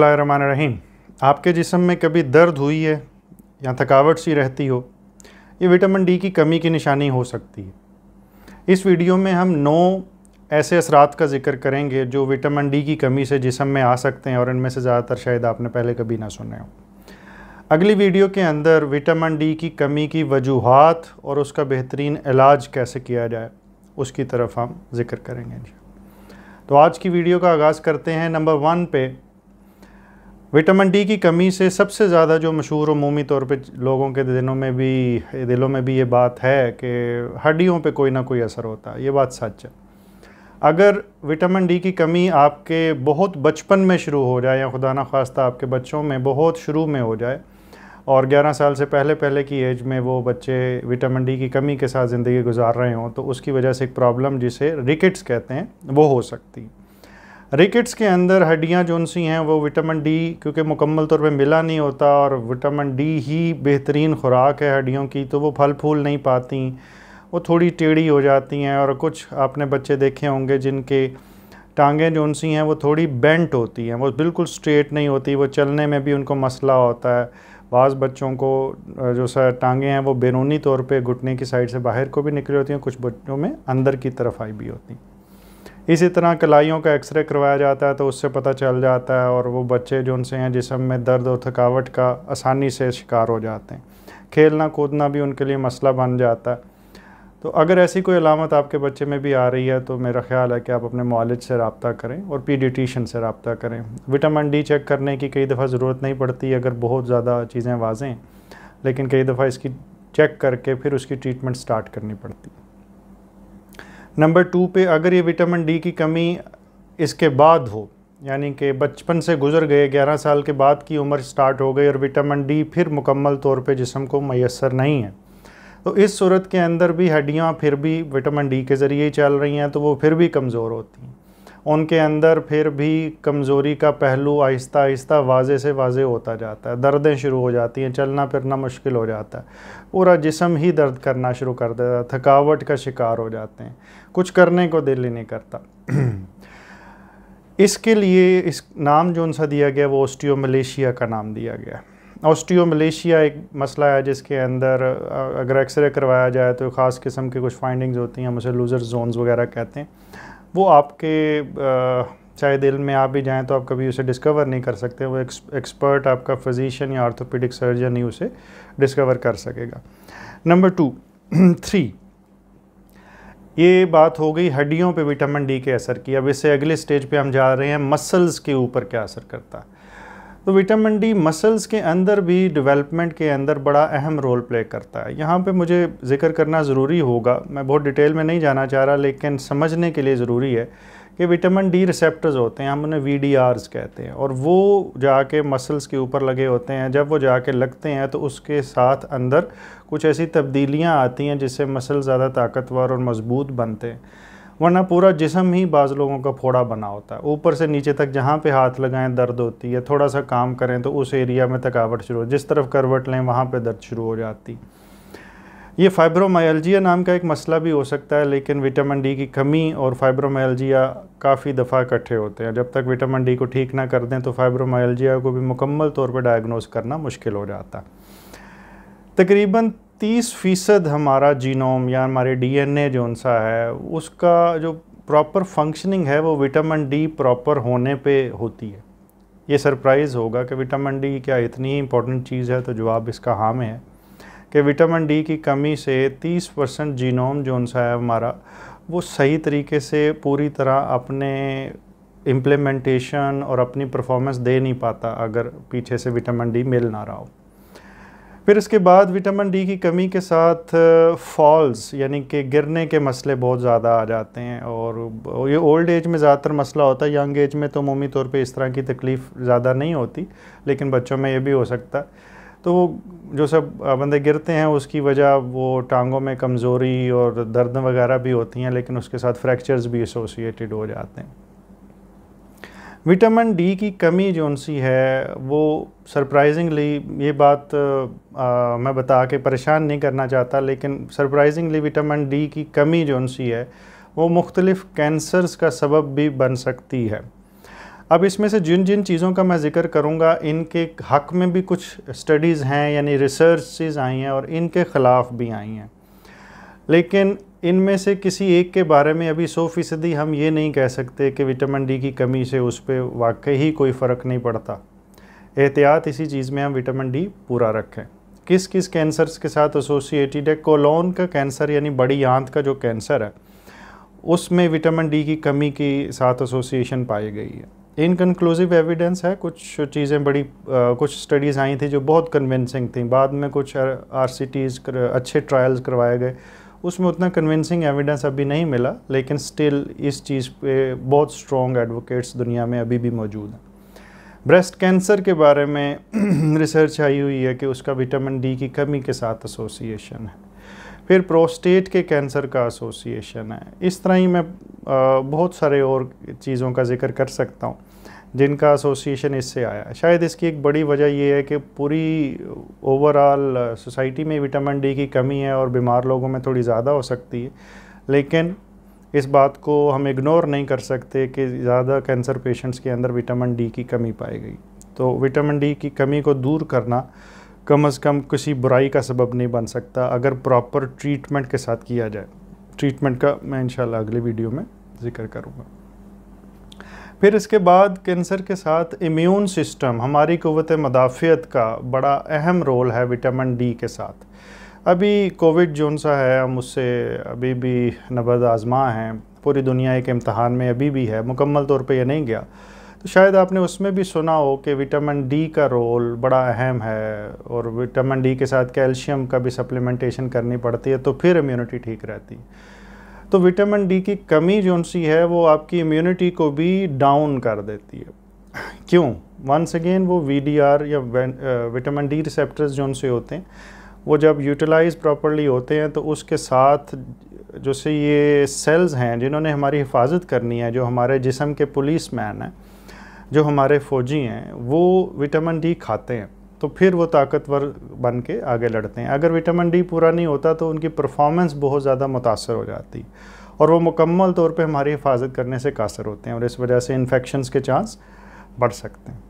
बिस्मिल्लाहिर्रहमानिर्रहीम। आपके जिस्म में कभी दर्द हुई है या थकावट सी रहती हो, ये विटामिन डी की कमी की निशानी हो सकती है। इस वीडियो में हम 9 ऐसे असरात का जिक्र करेंगे जो विटामिन डी की कमी से जिस्म में आ सकते हैं और इनमें से ज़्यादातर शायद आपने पहले कभी ना सुने हो। अगली वीडियो के अंदर विटामिन डी की कमी की वजूहात और उसका बेहतरीन इलाज कैसे किया जाए उसकी तरफ हम जिक्र करेंगे जी। तो आज की वीडियो का आगाज़ करते हैं। नंबर 1 पे विटामिन डी की कमी से सबसे ज़्यादा जो मशहूर अमूमी तौर पे लोगों के दिलों में भी ये बात है कि हड्डियों पे कोई ना कोई असर होता है। ये बात सच है। अगर विटामिन डी की कमी आपके बहुत बचपन में शुरू हो जाए या खुदा ना ख्वास्ता आपके बच्चों में बहुत शुरू में हो जाए और 11 साल से पहले की एज में वो बच्चे विटामिन डी की कमी के साथ ज़िंदगी गुजार रहे हों, तो उसकी वजह से एक प्रॉब्लम जिसे रिकेट्स कहते हैं वो हो सकती है। रिकेट्स के अंदर हड्डियां जो सी हैं वो विटामिन डी क्योंकि मुकम्मल तौर पे मिला नहीं होता और विटामिन डी ही बेहतरीन खुराक है हड्डियों की, तो वो फल फूल नहीं पाती, वो थोड़ी टेढ़ी हो जाती हैं। और कुछ आपने बच्चे देखे होंगे जिनके टांगें जो सी हैं वो थोड़ी बेंट होती हैं, वो बिल्कुल स्ट्रेट नहीं होती, वो चलने में भी उनको मसला होता है। बाज़ बच्चों को जो सा टांगें हैं वो बैरूनी तौर पे घुटने की साइड से बाहर को भी निकली होती हैं, कुछ बच्चों में अंदर की तरफ आई भी होती हैं। इसी तरह कलाइयों का एक्सरे करवाया जाता है तो उससे पता चल जाता है और वो बच्चे जो उनसे हैं जिस्म में दर्द और थकावट का आसानी से शिकार हो जाते हैं। खेलना कूदना भी उनके लिए मसला बन जाता है। तो अगर ऐसी कोई अलामत आपके बच्चे में भी आ रही है तो मेरा ख्याल है कि आप अपने मुआलिज से रब्ता करें और पीडियट्रीशियन से रब्ता करें। विटामिन डी चेक करने की कई दफ़ा ज़रूरत नहीं पड़ती अगर बहुत ज़्यादा चीज़ें वाज़ें हैं, लेकिन कई दफ़ा इसकी चेक करके फिर उसकी ट्रीटमेंट स्टार्ट करनी पड़ती। नंबर 2 पे अगर ये विटामिन डी की कमी इसके बाद हो, यानी कि बचपन से गुजर गए, 11 साल के बाद की उम्र स्टार्ट हो गई और विटामिन डी फिर मुकम्मल तौर पर जिस्म को मैसर नहीं है, तो इस सूरत के अंदर भी हड्डियाँ फिर भी विटामिन डी के ज़रिए ही चल रही हैं, तो वो फिर भी कमज़ोर होती हैं। उनके अंदर फिर भी कमज़ोरी का पहलू आहिस्ता आहिस्ता वाजे से वाजे होता जाता है। दर्दें शुरू हो जाती हैं, चलना फिरना मुश्किल हो जाता है, पूरा जिस्म ही दर्द करना शुरू कर देता है, थकावट का शिकार हो जाते हैं, कुछ करने को दिल ही नहीं करता। इसके लिए इस नाम जो उनसा दिया गया वो ऑस्टियोमलेशिया का नाम दिया गया है। ऑस्टियोमलेशिया एक मसला है जिसके अंदर अगर एक्सरे करवाया जाए तो ख़ास किस्म की कुछ फाइंडिंग्स होती हैं, हम उसे लूज़र जोन्स वगैरह कहते हैं। वो आपके चाहे दिल में आप भी जाएँ तो आप कभी उसे डिस्कवर नहीं कर सकते, वो एक्सपर्ट आपका फिजिशियन या आर्थोपेडिक सर्जन ही उसे डिस्कवर कर सकेगा। नंबर 3 ये बात हो गई हड्डियों पर विटामिन डी के असर की। अब इससे अगले स्टेज पर हम जा रहे हैं मसल्स के ऊपर क्या असर करता है। तो विटामिन डी मसल्स के अंदर भी डेवलपमेंट के अंदर बड़ा अहम रोल प्ले करता है। यहाँ पे मुझे ज़िक्र करना ज़रूरी होगा, मैं बहुत डिटेल में नहीं जाना चाह रहा, लेकिन समझने के लिए ज़रूरी है कि विटामिन डी रिसेप्टर्स होते हैं, हम उन्हें VDRs कहते हैं, और वो जाके मसल्स के ऊपर लगे होते हैं। जब वो जाके लगते हैं तो उसके साथ अंदर कुछ ऐसी तब्दीलियाँ आती हैं जिससे मसल ज़्यादा ताकतवर और मजबूत बनते हैं, वरना पूरा जिस्म ही बाज़ लोगों का फोड़ा बना होता है। ऊपर से नीचे तक जहाँ पे हाथ लगाएं दर्द होती है, थोड़ा सा काम करें तो उस एरिया में थकावट शुरू हो, जिस तरफ करवट लें वहाँ पे दर्द शुरू हो जाती। ये फाइब्रोमायल्जिया नाम का एक मसला भी हो सकता है, लेकिन विटामिन डी की कमी और फाइब्रोमायल्जिया काफ़ी दफ़ा इकट्ठे होते हैं। जब तक विटामिन डी को ठीक ना कर दें तो फाइब्रोमायल्जिया को भी मुकम्मल तौर पर डायग्नोज करना मुश्किल हो जाता है। तकरीबन 30% हमारा जीनोम या हमारे DNA जो उनसा है उसका जो प्रॉपर फंक्शनिंग है वो विटामिन डी प्रॉपर होने पे होती है। ये सरप्राइज़ होगा कि विटामिन डी क्या इतनी इंपॉर्टेंट चीज़ है, तो जवाब इसका हाँ में है कि विटामिन डी की कमी से 30% जीनोम जो उनसा है हमारा वो सही तरीके से पूरी तरह अपने इम्प्लीमेंटेशन और अपनी परफॉर्मेंस दे नहीं पाता अगर पीछे से विटामिन डी मिल ना रहा हो। फिर इसके बाद विटामिन डी की कमी के साथ फॉल्स यानी कि गिरने के मसले बहुत ज़्यादा आ जाते हैं, और ये ओल्ड एज में ज़्यादातर मसला होता है। यंग एज में तो अमूमी तौर पे इस तरह की तकलीफ़ ज़्यादा नहीं होती, लेकिन बच्चों में ये भी हो सकता है। तो वो जो सब बंदे गिरते हैं उसकी वजह वो टांगों में कमज़ोरी और दर्द वगैरह भी होती हैं, लेकिन उसके साथ फ्रैक्चर्स भी एसोसिएटेड हो जाते हैं। विटामिन डी की कमी जो सी है वो सरप्राइजिंगली, ये बात मैं बता के परेशान नहीं करना चाहता, लेकिन सरप्राइजिंगली विटामिन डी की कमी जो सी है वो मुख्तलिफ़ कैंसर्स का सबब भी बन सकती है। अब इसमें से जिन जिन चीज़ों का मैं ज़िक्र करूँगा इनके हक़ में भी कुछ स्टडीज़ हैं, यानी रिसर्चेज़ आई हैं और इनके ख़िलाफ़ भी आई हैं, लेकिन इनमें से किसी एक के बारे में अभी 100% हम ये नहीं कह सकते कि विटामिन डी की कमी से उस पर वाकई ही कोई फ़र्क नहीं पड़ता। एहतियात इसी चीज़ में हम विटामिन डी पूरा रखें। किस किस कैंसर्स के साथ एसोसिएटेड है? कोलोन का कैंसर यानी बड़ी आंत का जो कैंसर है उसमें विटामिन डी की कमी के साथ एसोसिएशन पाई गई है। इनकनक्लूसिव एविडेंस है, कुछ चीज़ें बड़ी कुछ स्टडीज़ आई थी जो बहुत कन्विंसिंग थी, बाद में कुछ RCTs अच्छे ट्रायल्स करवाए गए, उसमें उतना कन्विंसिंग एविडेंस अभी नहीं मिला, लेकिन स्टिल इस चीज़ पे बहुत स्ट्रॉन्ग एडवोकेट्स दुनिया में अभी भी मौजूद हैं। ब्रेस्ट कैंसर के बारे में रिसर्च आई हुई है कि उसका विटामिन डी की कमी के साथ एसोसिएशन है, फिर प्रोस्टेट के कैंसर का एसोसिएशन है। इस तरह ही मैं बहुत सारे और चीज़ों का जिक्र कर सकता हूँ जिनका एसोसिएशन इससे आया है। शायद इसकी एक बड़ी वजह यह है कि पूरी ओवरऑल सोसाइटी में विटामिन डी की कमी है और बीमार लोगों में थोड़ी ज़्यादा हो सकती है, लेकिन इस बात को हम इग्नोर नहीं कर सकते कि ज़्यादा कैंसर पेशेंट्स के अंदर विटामिन डी की कमी पाई गई। तो विटामिन डी की कमी को दूर करना कम से कम किसी बुराई का सबब नहीं बन सकता अगर प्रॉपर ट्रीटमेंट के साथ किया जाए। ट्रीटमेंट का मैं इंशाल्लाह अगली वीडियो में जिक्र करूँगा। फिर इसके बाद कैंसर के साथ इम्यून सिस्टम, हमारी क़ुव्वत मदाफ़ियत का बड़ा अहम रोल है विटामिन डी के साथ। अभी कोविड जोन सा है, हम उससे अभी भी नब्ज़ आज़मा हैं, पूरी दुनिया एक इम्तहान में अभी भी है, मुकम्मल तौर पे ये नहीं गया। तो शायद आपने उसमें भी सुना हो कि विटामिन डी का रोल बड़ा अहम है और विटामिन डी के साथ कैल्शियम का भी सप्लीमेंटेशन करनी पड़ती है तो फिर इम्यूनिटी ठीक रहती है। तो विटामिन डी की कमी जो सी है वो आपकी इम्यूनिटी को भी डाउन कर देती है। क्यों? वंस अगेन वो VDR या विटामिन डी रिसेप्टर्स जो से होते हैं वो जब यूटिलाइज प्रॉपर्ली होते हैं तो उसके साथ जो से ये सेल्स हैं जिन्होंने हमारी हिफाजत करनी है, जो हमारे जिस्म के पुलिस मैन हैं, जो हमारे फ़ौजी हैं, वो विटामिन डी खाते हैं तो फिर वो ताकतवर बन के आगे लड़ते हैं। अगर विटामिन डी पूरा नहीं होता तो उनकी परफॉर्मेंस बहुत ज़्यादा मुतासर हो जाती और वो मुकम्मल तौर पे हमारी हिफाजत करने से कासर होते हैं और इस वजह से इन्फेक्शंस के चांस बढ़ सकते हैं।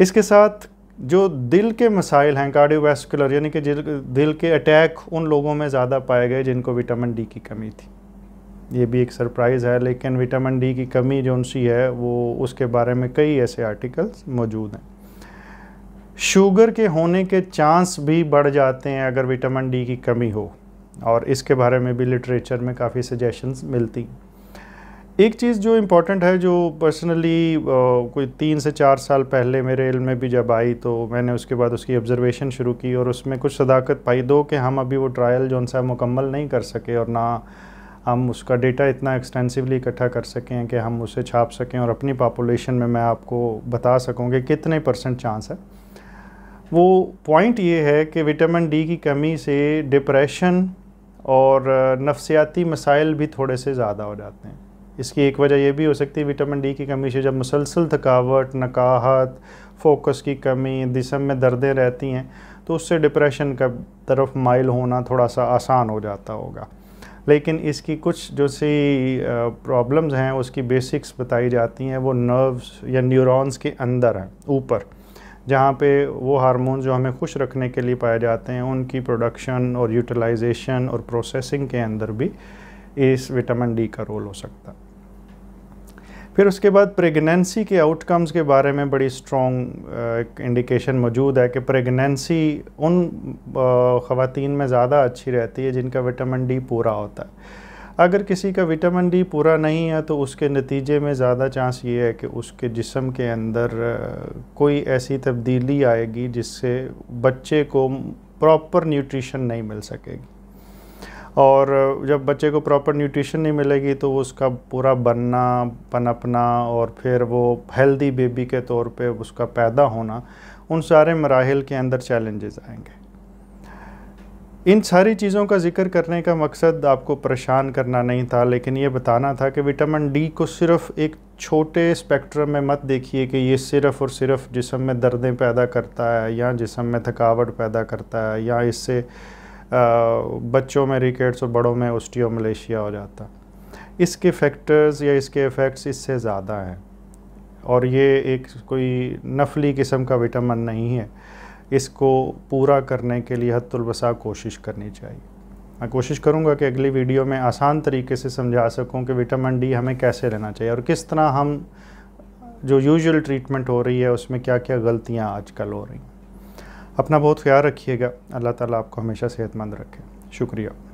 इसके साथ जो दिल के मसाइल हैं, कार्डियोवैस्कुलर यानी कि दिल के अटैक उन लोगों में ज़्यादा पाए गए जिनको विटामिन डी की कमी थी। ये भी एक सरप्राइज़ है, लेकिन विटामिन डी की कमी जो सी है वो उसके बारे में कई ऐसे आर्टिकल्स मौजूद हैं। शुगर के होने के चांस भी बढ़ जाते हैं अगर विटामिन डी की कमी हो और इसके बारे में भी लिटरेचर में काफ़ी सजेशंस मिलती। एक चीज़ जो इम्पोर्टेंट है, जो पर्सनली कोई 3 से 4 साल पहले मेरे इल्म में भी जब आई तो मैंने उसके बाद उसकी ऑब्जर्वेशन शुरू की और उसमें कुछ सदाकत पाई, दो कि हम अभी वो ट्रायल जो सा मुकम्मल नहीं कर सके और ना हम उसका डेटा इतना एक्सटेंसिवली इकट्ठा कर सकें कि हम उसे छाप सकें और अपनी पॉपुलेशन में मैं आपको बता सकूँ कि कितने % चांस है। वो पॉइंट ये है कि विटामिन डी की कमी से डिप्रेशन और नफसियाती मसाइल भी थोड़े से ज़्यादा हो जाते हैं। इसकी एक वजह ये भी हो सकती है विटामिन डी की कमी से जब मुसलसल थकावट, नकाहत, फोकस की कमी, जिस्म में दर्दें रहती हैं तो उससे डिप्रेशन का तरफ माइल होना थोड़ा सा आसान हो जाता होगा। लेकिन इसकी कुछ जो सी प्रॉब्लम्स हैं उसकी बेसिक्स बताई जाती हैं, वो नर्व्स या न्यूरॉन्स के अंदर हैं ऊपर, जहाँ पे वो हार्मोन जो हमें खुश रखने के लिए पाए जाते हैं उनकी प्रोडक्शन और यूटिलाइजेशन और प्रोसेसिंग के अंदर भी इस विटामिन डी का रोल हो सकता। फिर उसके बाद प्रेगनेंसी के आउटकम्स के बारे में बड़ी स्ट्रॉन्ग इंडिकेशन मौजूद है कि प्रेगनेंसी उन ख़वातीन में ज़्यादा अच्छी रहती है जिनका विटामिन डी पूरा होता है। अगर किसी का विटामिन डी पूरा नहीं है तो उसके नतीजे में ज़्यादा चांस ये है कि उसके जिस्म के अंदर कोई ऐसी तब्दीली आएगी जिससे बच्चे को प्रॉपर न्यूट्रिशन नहीं मिल सकेगी और जब बच्चे को प्रॉपर न्यूट्रिशन नहीं मिलेगी तो उसका पूरा बनना, पनपना और फिर वो हेल्दी बेबी के तौर पे उसका पैदा होना, उन सारे मराहिल के अंदर चैलेंजेस आएंगे। इन सारी चीज़ों का जिक्र करने का मकसद आपको परेशान करना नहीं था, लेकिन ये बताना था कि विटामिन डी को सिर्फ एक छोटे स्पेक्ट्रम में मत देखिए कि ये सिर्फ़ और सिर्फ जिस्म में दर्दें पैदा करता है या जिस्म में थकावट पैदा करता है या इससे बच्चों में रिकेट्स और बड़ों में ओस्टियोमलेशिया हो जाता। इसके फैक्टर्स या इसके इफ़ेक्ट्स इससे ज़्यादा हैं। और ये एक कोई नफली किस्म का विटामिन नहीं है। इसको पूरा करने के लिए हद्दुल वसा कोशिश करनी चाहिए। मैं कोशिश करूंगा कि अगली वीडियो में आसान तरीके से समझा सकूं कि विटामिन डी हमें कैसे लेना चाहिए और किस तरह हम जो यूजुअल ट्रीटमेंट हो रही है उसमें क्या क्या गलतियाँ आजकल हो रही हैं। अपना बहुत ख्याल रखिएगा। अल्लाह ताला आपको हमेशा सेहतमंद रखे। शुक्रिया।